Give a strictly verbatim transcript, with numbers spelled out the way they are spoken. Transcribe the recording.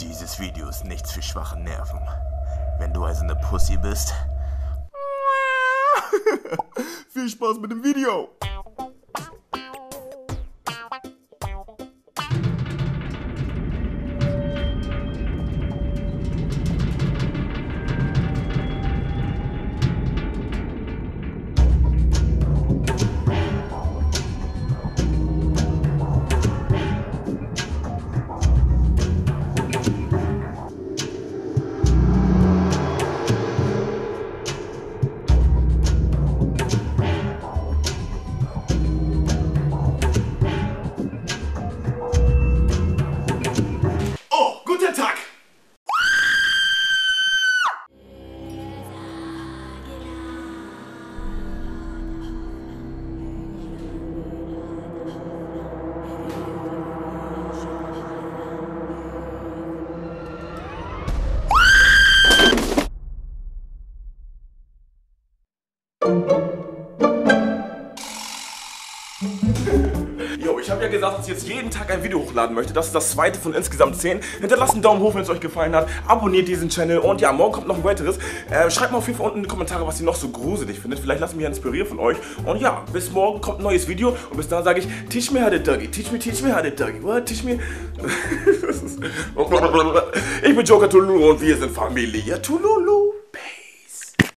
Dieses Video ist nichts für schwache Nerven. Wenn du also eine Pussy bist... Viel Spaß mit dem Video! Yo, ich habe ja gesagt, dass ich jetzt jeden Tag ein Video hochladen möchte. Das ist das zweite von insgesamt zehn. Hinterlasst einen Daumen hoch, wenn es euch gefallen hat. Abonniert diesen Channel und ja, morgen kommt noch ein weiteres. Äh, schreibt mal auf jeden Fall unten in die Kommentare, was ihr noch so gruselig findet. Vielleicht lasst mich ja inspirieren von euch. Und ja, bis morgen kommt ein neues Video. Und bis dann sage ich, teach me how to doggy. Teach me, teach me how to doggy. What? Teach me... Ich bin Joka Tululu und wir sind Familie Tululu.